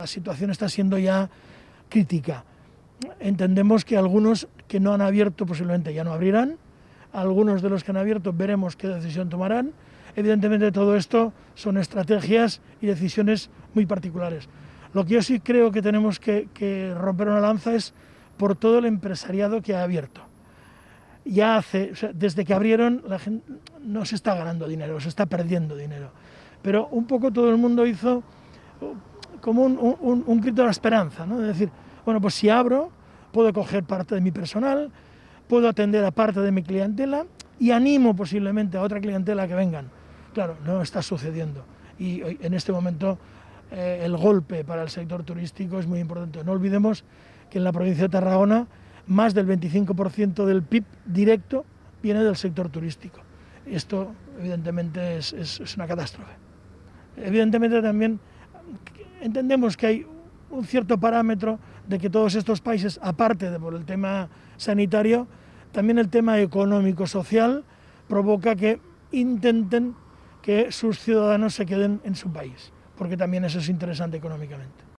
La situación está siendo ya crítica. Entendemos que algunos que no han abierto posiblemente ya no abrirán, algunos de los que han abierto veremos qué decisión tomarán. Evidentemente todo esto son estrategias y decisiones muy particulares. Lo que yo sí creo que tenemos que romper una lanza es por todo el empresariado que ha abierto. Ya desde que abrieron la gente, no se está ganando dinero, se está perdiendo dinero. Pero un poco todo el mundo hizo como un grito de esperanza, ¿no? Es decir, bueno, pues si abro, puedo coger parte de mi personal, puedo atender a parte de mi clientela y animo posiblemente a otra clientela que vengan. Claro, no está sucediendo. Y en este momento el golpe para el sector turístico es muy importante. No olvidemos que en la provincia de Tarragona más del 25% del PIB directo viene del sector turístico. Esto, evidentemente, es una catástrofe. Evidentemente también entendemos que hay un cierto parámetro de que todos estos países, aparte de por el tema sanitario, también el tema económico-social provoca que intenten que sus ciudadanos se queden en su país, porque también eso es interesante económicamente.